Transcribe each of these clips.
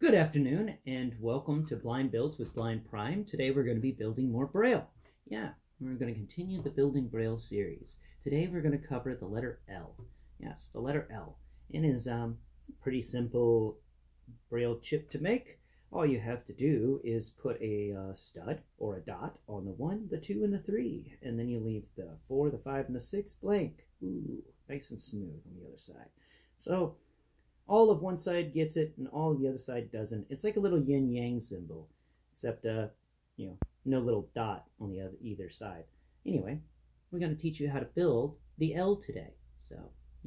Good afternoon and welcome to Blind Builds with Blind Prime. Today we're going to be building more Braille. Yeah, we're going to continue the Building Braille series. Today we're going to cover the letter L. Yes, the letter L. It is pretty simple Braille chip to make. All you have to do is put a stud or a dot on the 1, the 2, and the 3. And then you leave the 4, the 5, and the 6 blank. Ooh, nice and smooth on the other side. So all of one side gets it, and all of the other side doesn't. It's like a little yin-yang symbol, except, you know, no little dot on the either side. Anyway, we're going to teach you how to build the L today. So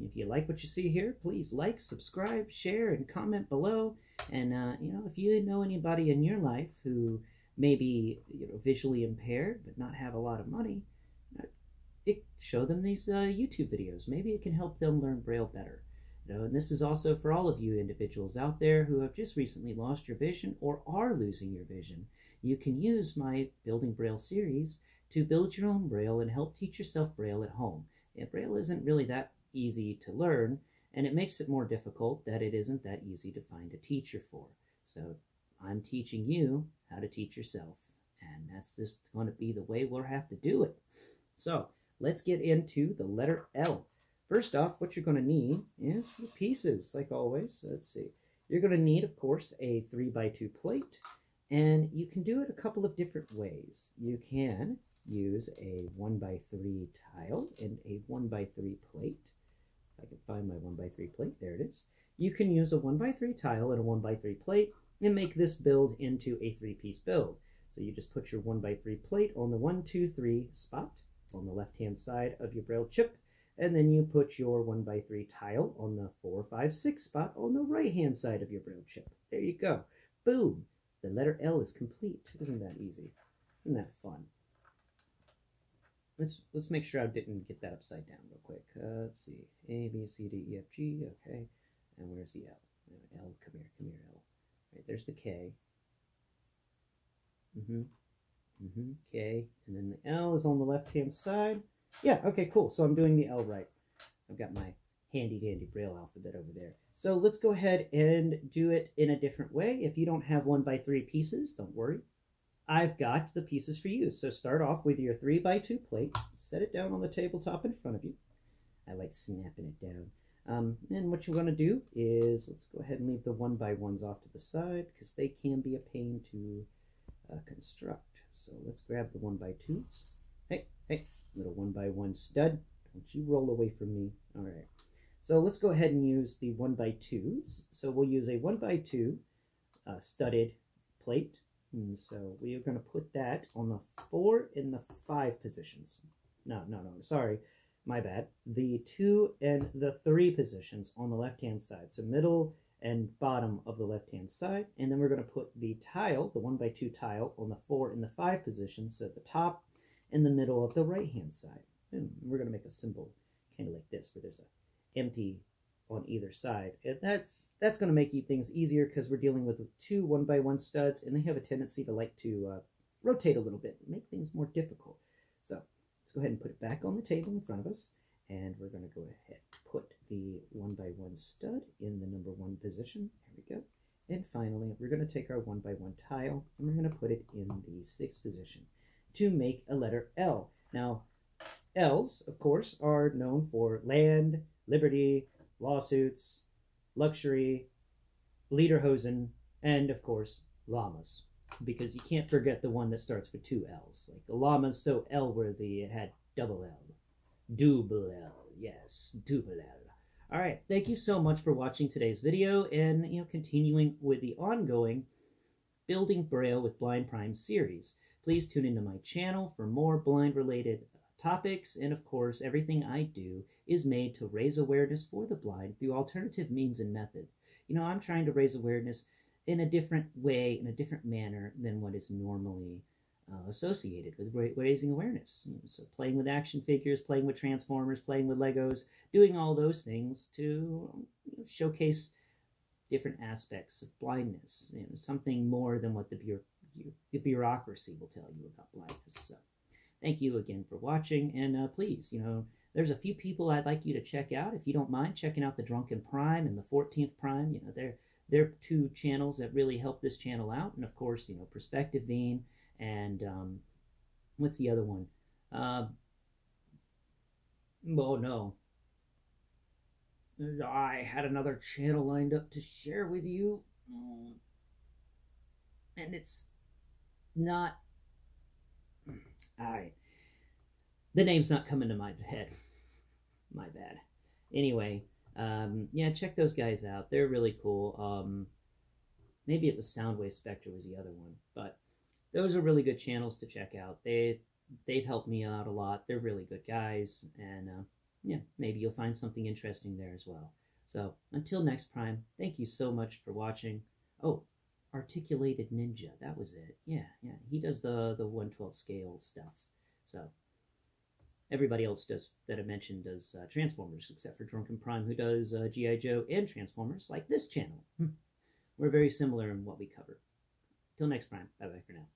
if you like what you see here, please like, subscribe, share, and comment below. And, you know, if you know anybody in your life who may be, you know, visually impaired but not have a lot of money, show them these YouTube videos. Maybe it can help them learn Braille better. You know, and this is also for all of you individuals out there who have just recently lost your vision or are losing your vision. You can use my Building Braille series to build your own Braille and help teach yourself Braille at home. And Braille isn't really that easy to learn, and it makes it more difficult that it isn't that easy to find a teacher for. So I'm teaching you how to teach yourself, and that's just going to be the way we'll have to do it. So let's get into the letter L. First off, what you're going to need is the pieces, like always. Let's see. You're going to need, of course, a 3x2 plate, and you can do it a couple of different ways. You can use a 1x3 tile and a 1x3 plate. If I can find my 1x3 plate, there it is. You can use a 1x3 tile and a 1x3 plate and make this build into a 3-piece build. So you just put your 1x3 plate on the 1, 2, 3 spot on the left-hand side of your Braille chip. And then you put your 1x3 tile on the 4, 5, 6 spot on the right-hand side of your Braille chip. There you go. Boom! The letter L is complete. Isn't that easy? Isn't that fun? Let's make sure I didn't get that upside down real quick. Let's see. A, B, C, D, E, F, G. Okay. And where's the L? L, come here, L. Right, there's the K. K. And then the L is on the left-hand side. Yeah, okay, cool. So I'm doing the L right. I've got my handy-dandy Braille alphabet over there. So let's go ahead and do it in a different way. If you don't have 1x3 pieces, don't worry. I've got the pieces for you. So start off with your 3x2 plate. Set it down on the tabletop in front of you. I like snapping it down. And what you want to do is, let's go ahead and leave the 1x1s off to the side because they can be a pain to construct. So let's grab the 1x2. Hey, hey. Little 1x1 stud. Don't you roll away from me. All right. So let's go ahead and use the 1x2s. So we'll use a 1x2 studded plate. And so we are going to put that on the 4 and the 5 positions. No. Sorry. My bad. The 2 and the 3 positions on the left-hand side. So middle and bottom of the left-hand side. And then we're going to put the tile, the 1x2 tile, on the 4 and the 5 positions. So at the top, in the middle of the right-hand side. And we're going to make a symbol kind of like this, where there's an empty on either side. And that's going to make things easier because we're dealing with 2 1x1 studs, and they have a tendency to like to rotate a little bit and make things more difficult. So let's go ahead and put it back on the table in front of us, and we're going to go ahead and put the 1x1 stud in the number 1 position. There we go. And finally, we're going to take our 1x1 tile, and we're going to put it in the 6th position to make a letter L. Now, L's, of course, are known for land, liberty, lawsuits, luxury, lederhosen, and, of course, llamas. Because you can't forget the one that starts with 2 L's. Like, the llama's so L-worthy, it had double L. Double L. Yes, double L. All right, thank you so much for watching today's video and, you know, continuing with the ongoing Building Braille with Blind Prime series. Please tune into my channel for more blind-related topics, and of course, everything I do is made to raise awareness for the blind through alternative means and methods. You know, I'm trying to raise awareness in a different way, in a different manner than what is normally associated with raising awareness. So playing with action figures, playing with Transformers, playing with Legos, doing all those things to, you know, showcase different aspects of blindness, you know, something more than what the bureaucracy will tell you about blindness. So thank you again for watching, and please, you know, there's a few people I'd like you to check out. If you don't mind checking out The Drunken Prime and The 14th Prime, you know, They're two channels that really help this channel out. And of course, you know, Perspective Vein and what's the other one? Oh no. I had another channel lined up to share with you. And it's not... The name's not coming to my head. My bad. Anyway, yeah, check those guys out. They're really cool. Maybe it was Soundwave Spectre was the other one, but those are really good channels to check out. They've helped me out a lot. They're really good guys, and yeah, maybe you'll find something interesting there as well. So until next Prime, thank you so much for watching. Oh, Articulated Ninja, that was it. Yeah, he does the 1/12 scale stuff. So everybody else does that I mentioned does Transformers, except for Drunken Prime, who does G.I. Joe and Transformers, like this channel. We're very similar in what we cover. Till next Prime, bye bye for now.